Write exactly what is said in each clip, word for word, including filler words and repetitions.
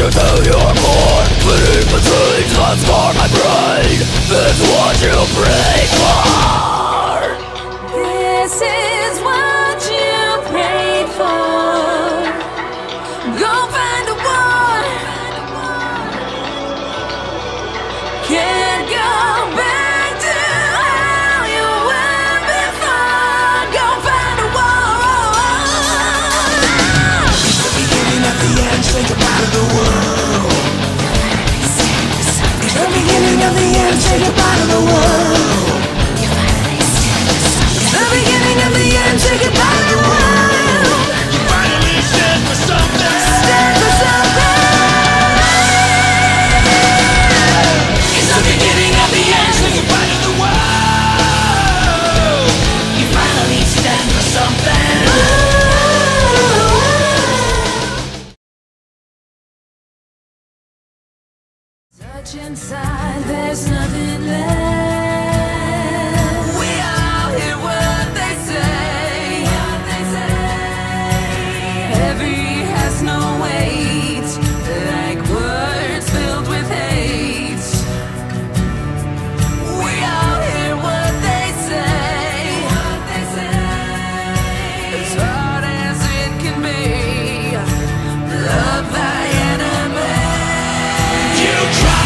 you to your core. Beneath the truly transform my brain. It's what you pray for. This is what you prayed for. Go find a war. Can't go back to how you were before. Go find a war. It's the beginning of the end. Think about the world. It's the beginning of the end. Think about the world. It's the beginning of the end. Think about the world. You finally stand for something. Stand for something. It's the beginning of the end. Think about the world. You finally stand for something. Inside, there's nothing left. We all hear what they say, what they say. Heavy has no weight, like words filled with hate. We all hear what they say, what they say. As hard as it can be, love thy enemy. You try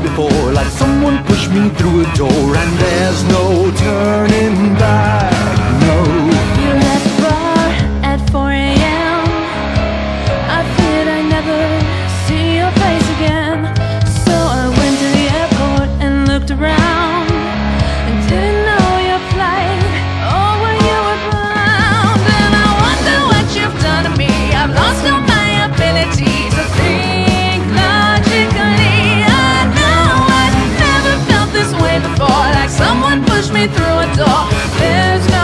before, like someone pushed me through a door, and there's no turning back. No. You left bar at four a m I feared I'd never see your face again. So I went to the airport and looked around, and didn't know your flight or where you were bound. And I wonder what you've done to me. I've lost all my ability to think. Someone pushed me through a door. There's no